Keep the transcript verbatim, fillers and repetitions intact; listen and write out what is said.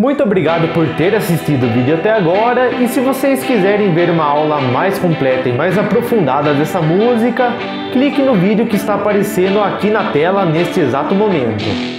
Muito obrigado por ter assistido o vídeo até agora, e se vocês quiserem ver uma aula mais completa e mais aprofundada dessa música, clique no vídeo que está aparecendo aqui na tela neste exato momento.